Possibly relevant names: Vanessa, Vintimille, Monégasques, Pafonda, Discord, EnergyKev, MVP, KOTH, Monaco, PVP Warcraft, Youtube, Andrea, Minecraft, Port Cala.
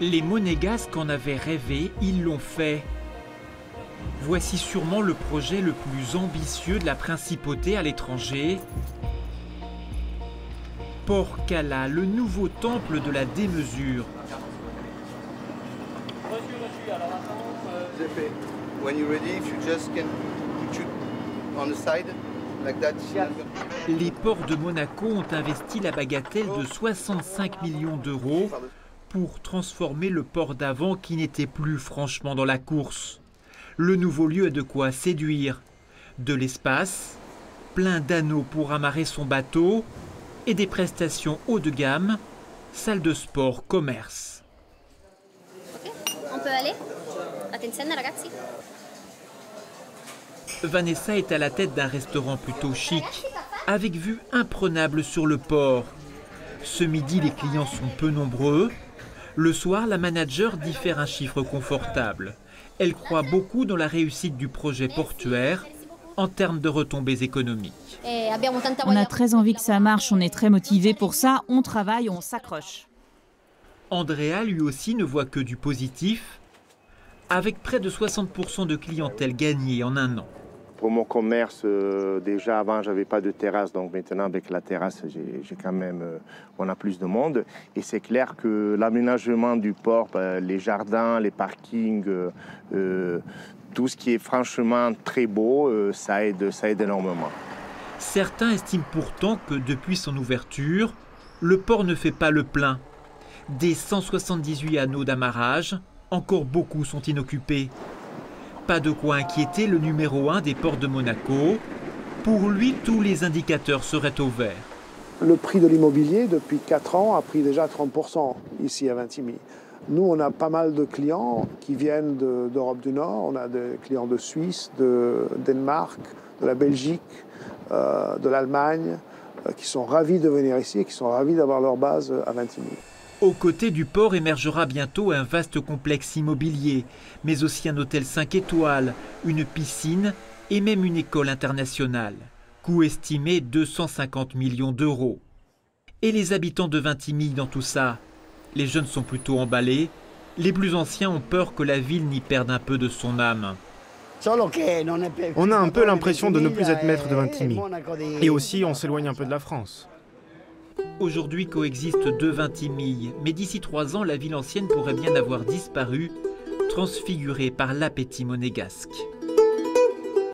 Les Monégasques qu'en avaient rêvé, ils l'ont fait. Voici sûrement le projet le plus ambitieux de la principauté à l'étranger. Port Cala, le nouveau temple de la démesure. Les ports de Monaco ont investi la bagatelle de 65 millions d'euros pour transformer le port d'avant qui n'était plus franchement dans la course. Le nouveau lieu a de quoi séduire. De l'espace, plein d'anneaux pour amarrer son bateau et des prestations haut de gamme, salle de sport, commerce. Ok, on peut aller. Attenzione, ragazzi. Vanessa est à la tête d'un restaurant plutôt chic, avec vue imprenable sur le port. Ce midi, les clients sont peu nombreux. Le soir, la manager diffère un chiffre confortable. Elle croit beaucoup dans la réussite du projet portuaire en termes de retombées économiques. On a très envie que ça marche, on est très motivés pour ça, on travaille, on s'accroche. Andrea, lui aussi, ne voit que du positif, avec près de 60% de clientèle gagnée en un an. Pour mon commerce, déjà avant, je n'avais pas de terrasse. Donc maintenant, avec la terrasse, j'ai quand même, on a plus de monde. Et c'est clair que l'aménagement du port, les jardins, les parkings, tout ce qui est franchement très beau, ça aide énormément. Certains estiment pourtant que depuis son ouverture, le port ne fait pas le plein. Des 178 anneaux d'amarrage, encore beaucoup sont inoccupés. Pas de quoi inquiéter le numéro 1 des ports de Monaco. Pour lui, tous les indicateurs seraient au vert. Le prix de l'immobilier, depuis 4 ans, a pris déjà 30% ici à Vintimille. Nous, on a pas mal de clients qui viennent d'Europe du Nord. On a des clients de Suisse, de Danemark, de la Belgique, de l'Allemagne, qui sont ravis de venir ici et qui sont ravis d'avoir leur base à Vintimille. Aux côtés du port émergera bientôt un vaste complexe immobilier, mais aussi un hôtel 5 étoiles, une piscine et même une école internationale. Coût estimé 250 millions d'euros. Et les habitants de Vintimille dans tout ça? Les jeunes sont plutôt emballés, les plus anciens ont peur que la ville n'y perde un peu de son âme. On a un peu l'impression de ne plus être maître de Vintimille. Et aussi, on s'éloigne un peu de la France. Aujourd'hui coexistent deux Vintimille, mais d'ici 3 ans, la ville ancienne pourrait bien avoir disparu, transfigurée par l'appétit monégasque.